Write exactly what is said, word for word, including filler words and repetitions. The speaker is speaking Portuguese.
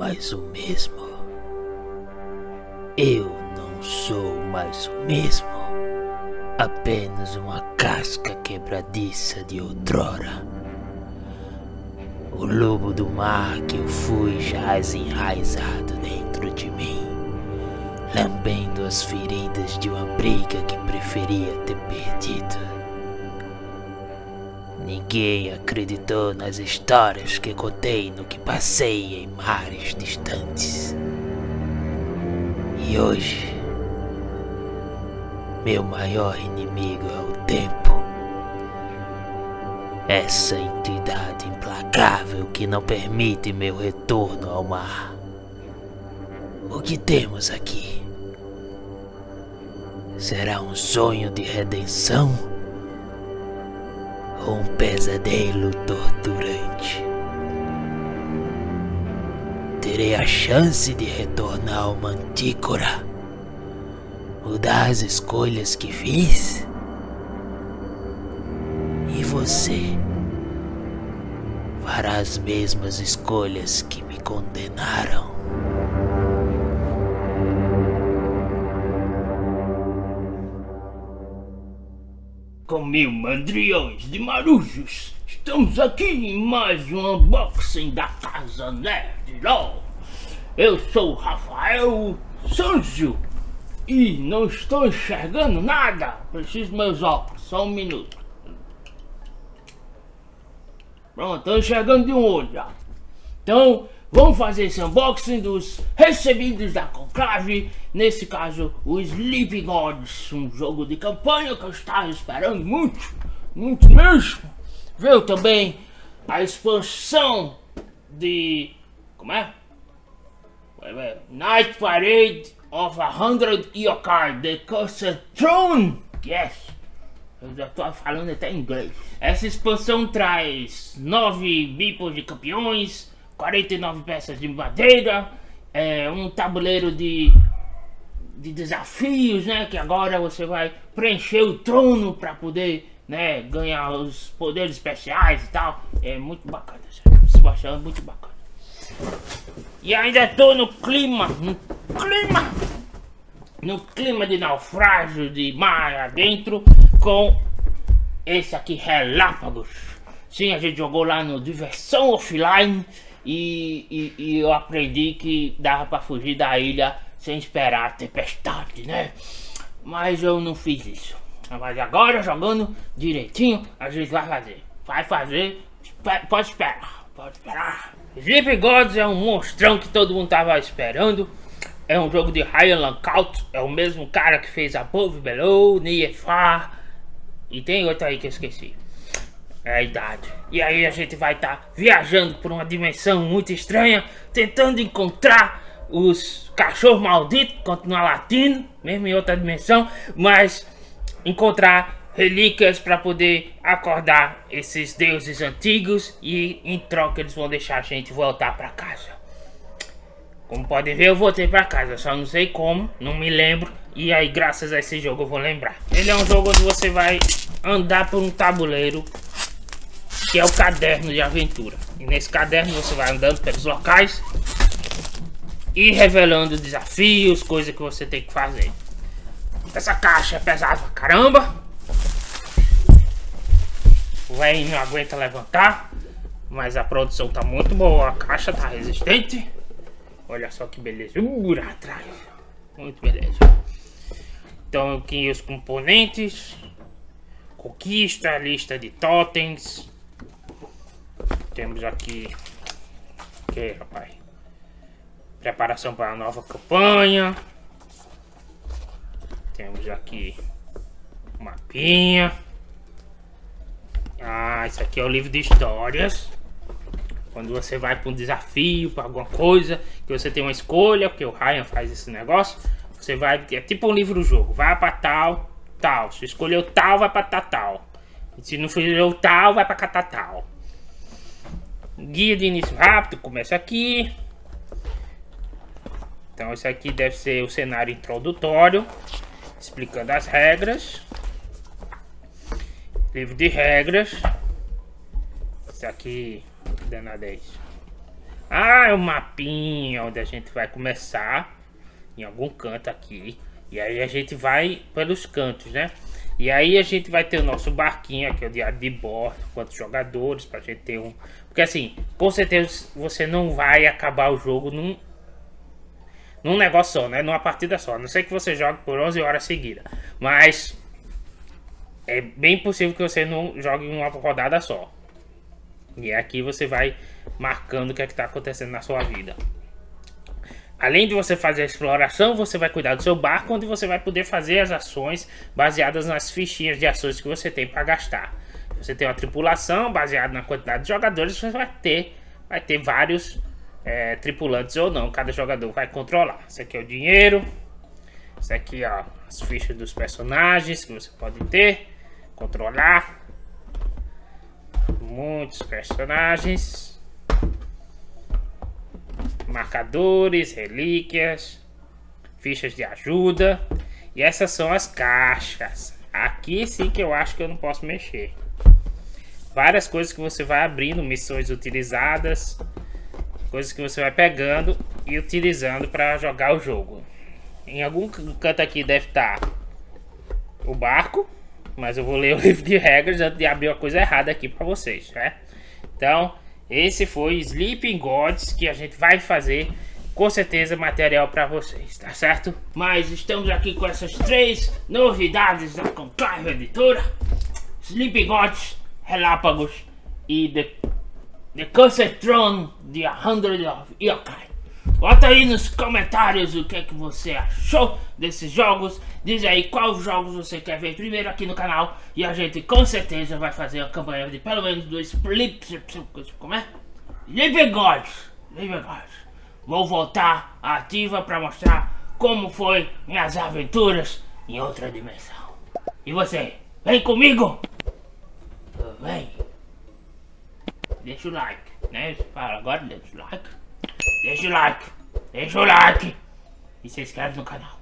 mais o mesmo. Eu não sou mais o mesmo. Apenas uma casca quebradiça de outrora. O lobo do mar que eu fui jaz enraizado dentro de mim, lambendo as feridas de uma briga que preferia ter perdido. Ninguém acreditou nas histórias que contei no que passei em mares distantes. E hoje, meu maior inimigo é o tempo. Essa entidade implacável que não permite meu retorno ao mar. O que temos aqui? Será um sonho de redenção? Ou um pesadelo torturante? Terei a chance de retornar ao Mantícora? Mudar as escolhas que fiz? E você fará as mesmas escolhas que me condenaram? Com mil mandriões de marujos, estamos aqui em mais um unboxing da Casa Nerd. Eu sou o Rafael Sanjo e não estou enxergando nada. Preciso dos meus óculos, só um minuto. Pronto, estou enxergando de um olho já. Então, vamos fazer esse unboxing dos recebidos da Conclave. Nesse caso, o Sleeping Gods, um jogo de campanha que eu estava esperando muito, muito mesmo. Veio também a expansão de... como é? Night Parade of a Hundred Yokai, The Cursed Throne. Yes! Eu já tô falando até inglês. Essa expansão traz nove bipos de campeões, quarenta e nove peças de madeira, é, um tabuleiro de, de desafios, né? Que agora você vai preencher o trono para poder, né, ganhar os poderes especiais e tal. É muito bacana, se baixar é muito bacana. E ainda tô no clima, no clima, no clima de naufrágio de mar adentro, com esse aqui, Relápagos. Sim, a gente jogou lá no Diversão Offline e, e, e eu aprendi que dava pra fugir da ilha sem esperar a tempestade, né? Mas eu não fiz isso. Mas agora, jogando direitinho, a gente vai fazer. Vai fazer, pode esperar, pode esperar. Sleeping Gods é um monstrão que todo mundo tava esperando. É um jogo de Highland Cult, é o mesmo cara que fez Above Below, Near Far. E tem outra aí que eu esqueci. É a idade. E aí a gente vai estar tá viajando por uma dimensão muito estranha, tentando encontrar os cachorros malditos, continuar latindo, mesmo em outra dimensão, mas encontrar relíquias para poder acordar esses deuses antigos e em troca eles vão deixar a gente voltar para casa. Como podem ver, eu voltei pra casa, só não sei como, não me lembro. E aí, graças a esse jogo, eu vou lembrar. Ele é um jogo onde você vai andar por um tabuleiro, que é o caderno de aventura. E nesse caderno você vai andando pelos locais e revelando desafios, coisas que você tem que fazer. Essa caixa é pesada pra caramba. O velho não aguenta levantar, mas a produção tá muito boa, a caixa tá resistente. Olha só que beleza, uh, atrás, muito beleza. Então aqui os componentes, conquista, lista de totens. Temos aqui, que rapaz, preparação para a nova campanha. Temos aqui o mapinha. Ah, isso aqui é o livro de histórias. Quando você vai para um desafio, para alguma coisa, que você tem uma escolha, porque o Ryan faz esse negócio, você vai, é tipo um livro-jogo, vai para tal, tal, se escolheu tal, vai para tal, e se não escolheu tal, vai para catatal. Guia de início rápido, começa aqui. Então esse aqui deve ser o cenário introdutório, explicando as regras. Livro de regras. Esse aqui... danada é isso. Ah, é o mapinha onde a gente vai começar em algum canto aqui. E aí a gente vai pelos cantos, né? E aí a gente vai ter o nosso barquinho, aqui é o diário de bordo, quantos jogadores, pra gente ter um... Porque assim, com certeza você não vai acabar o jogo num... Num negócio só, né? Numa partida só. A não sei que você jogue por onze horas seguidas. Mas... é bem possível que você não jogue em uma rodada só. E aqui você vai marcando o que é que tá acontecendo na sua vida. Além de você fazer a exploração, você vai cuidar do seu barco, onde você vai poder fazer as ações baseadas nas fichinhas de ações que você tem para gastar. Você tem uma tripulação baseada na quantidade de jogadores, você vai ter, vai ter vários é, tripulantes ou não, cada jogador vai controlar. Isso aqui é o dinheiro, isso aqui ó, as fichas dos personagens que você pode ter, controlar muitos personagens. Marcadores, relíquias, fichas de ajuda. E essas são as caixas. Aqui sim que eu acho que eu não posso mexer. Várias coisas que você vai abrindo, missões utilizadas, coisas que você vai pegando e utilizando para jogar o jogo. Em algum canto aqui deve estar o barco, mas eu vou ler o livro de regras antes de abrir uma coisa errada aqui para vocês, né? Então esse foi Sleeping Gods, que a gente vai fazer, com certeza, material para vocês, tá certo? Mas estamos aqui com essas três novidades da Conclave Editora. Sleeping Gods, Hellapagos e The, The Cursed Throne de A Hundred Yokai. Bota aí nos comentários o que é que você achou desses jogos. Diz aí quais jogos você quer ver primeiro aqui no canal. E a gente com certeza vai fazer a campanha de pelo menos dois flips. Como é? Sleeping Gods. Sleeping Gods. Vou voltar à ativa para mostrar como foi minhas aventuras em outra dimensão. E você? Vem comigo? Vem. Deixa o like, né? Fala agora, deixa o like. Deixa o like, deixa o like e se inscreve no canal.